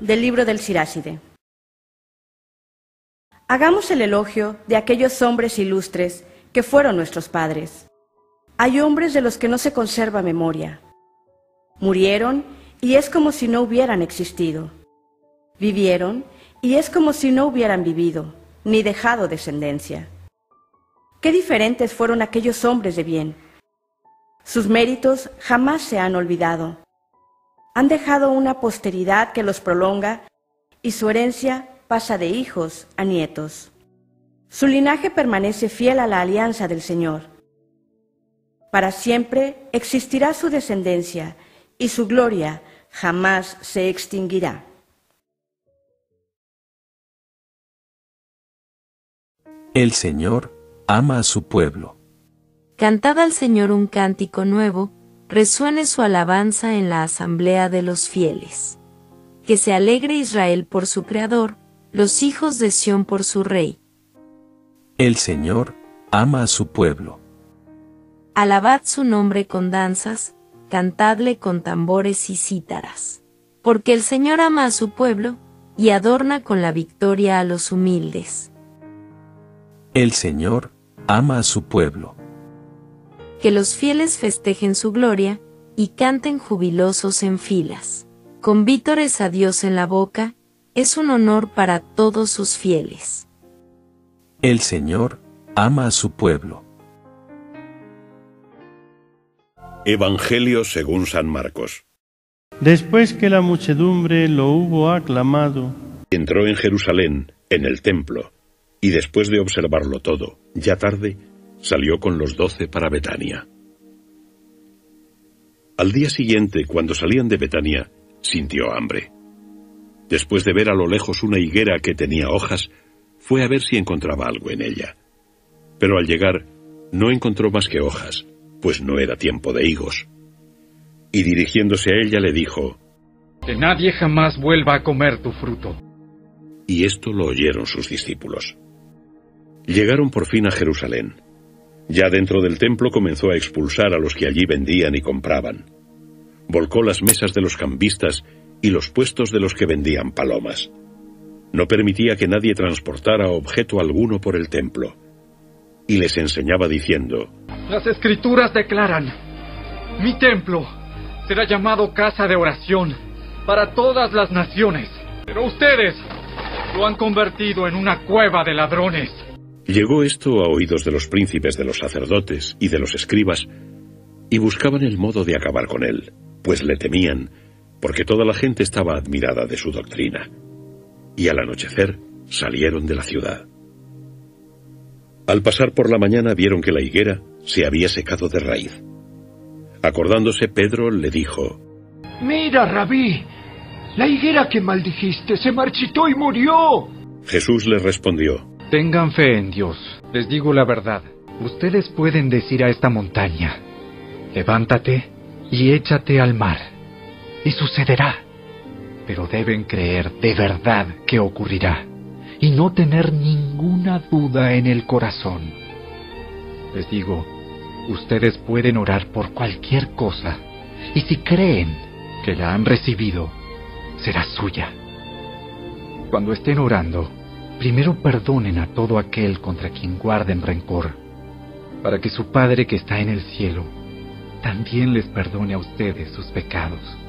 del libro del Sirácide. Hagamos el elogio de aquellos hombres ilustres que fueron nuestros padres. Hay hombres de los que no se conserva memoria. Murieron y es como si no hubieran existido. Vivieron y es como si no hubieran vivido, ni dejado descendencia. Qué diferentes fueron aquellos hombres de bien. Sus méritos jamás se han olvidado. Han dejado una posteridad que los prolonga y su herencia pasa de hijos a nietos. Su linaje permanece fiel a la alianza del Señor. Para siempre existirá su descendencia y su gloria jamás se extinguirá. El Señor ama a su pueblo. Cantad al Señor un cántico nuevo, resuene su alabanza en la asamblea de los fieles. Que se alegre Israel por su Creador, los hijos de Sión por su Rey. El Señor ama a su pueblo. Alabad su nombre con danzas, cantadle con tambores y cítaras. Porque el Señor ama a su pueblo, y adorna con la victoria a los humildes. El Señor ama a su pueblo. Que los fieles festejen su gloria, y canten jubilosos en filas. Con vítores a Dios en la boca, es un honor para todos sus fieles. El Señor ama a su pueblo. Evangelio según San Marcos. Después que la muchedumbre lo hubo aclamado, entró en Jerusalén, en el templo, y después de observarlo todo, ya tarde, salió con los 12 para Betania. Al día siguiente, cuando salían de Betania, sintió hambre. Después de ver a lo lejos una higuera que tenía hojas, fue a ver si encontraba algo en ella. Pero al llegar, no encontró más que hojas, pues no era tiempo de higos. Y dirigiéndose a ella le dijo: Que nadie jamás vuelva a comer tu fruto. Y esto lo oyeron sus discípulos. Llegaron por fin a Jerusalén. Ya dentro del templo comenzó a expulsar a los que allí vendían y compraban. Volcó las mesas de los cambistas y los puestos de los que vendían palomas. No permitía que nadie transportara objeto alguno por el templo. Y les enseñaba diciendo: Las escrituras declaran, mi templo será llamado casa de oración para todas las naciones, pero ustedes lo han convertido en una cueva de ladrones. Llegó esto a oídos de los príncipes de los sacerdotes y de los escribas, y buscaban el modo de acabar con él, pues le temían, porque toda la gente estaba admirada de su doctrina. Y al anochecer salieron de la ciudad. Al pasar por la mañana vieron que la higuera se había secado de raíz. Acordándose, Pedro le dijo: Mira, Rabí, la higuera que maldijiste se marchitó y murió. Jesús le respondió: Tengan fe en Dios. Les digo la verdad. Ustedes pueden decir a esta montaña: Levántate y échate al mar, y sucederá. Pero deben creer de verdad que ocurrirá, y no tener ninguna duda en el corazón. Les digo, ustedes pueden orar por cualquier cosa, y si creen que la han recibido, será suya. Cuando estén orando, primero perdonen a todo aquel contra quien guarden rencor, para que su Padre que está en el cielo también les perdone a ustedes sus pecados.